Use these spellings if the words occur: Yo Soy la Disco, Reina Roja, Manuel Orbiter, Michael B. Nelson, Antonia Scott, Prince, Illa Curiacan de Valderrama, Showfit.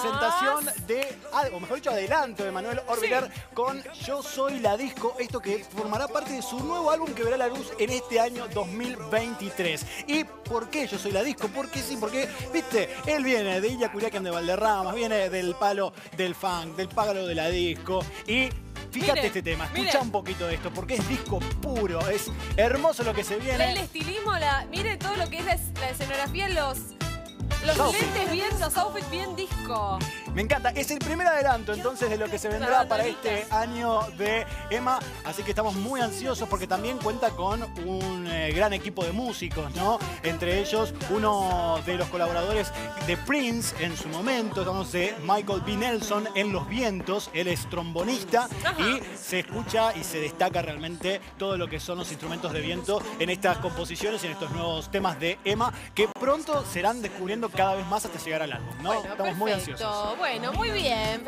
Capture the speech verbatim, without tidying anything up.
presentación de, o mejor dicho, adelanto de Manuel Orbiter sí. con Yo Soy la Disco, esto que formará parte de su nuevo álbum que verá la luz en este año dos mil veintitrés. ¿Y por qué Yo Soy la Disco? Porque sí, porque, viste, él viene de Illa Curiacan de Valderrama, viene del palo del funk, del pájaro de la disco y... Fíjate miren, este tema, escucha miren. un poquito de esto, porque es disco puro, es hermoso lo que se viene. El estilismo, la, mire todo lo que es la, la escenografía, los, los Showfit. lentes bien, los outfits bien disco. Me encanta, es el primer adelanto entonces de lo que se vendrá para este año de Emma, así que estamos muy ansiosos porque también cuenta con un eh, gran equipo de músicos, ¿no? Entre ellos uno de los colaboradores de Prince en su momento, estamos de Michael B. Nelson en Los Vientos, él es trombonista y se escucha y se destaca realmente todo lo que son los instrumentos de viento en estas composiciones y en estos nuevos temas de Emma que pronto serán descubriendo cada vez más hasta llegar al álbum, ¿no? Bueno, estamos perfecto. muy ansiosos. Bueno, muy bien.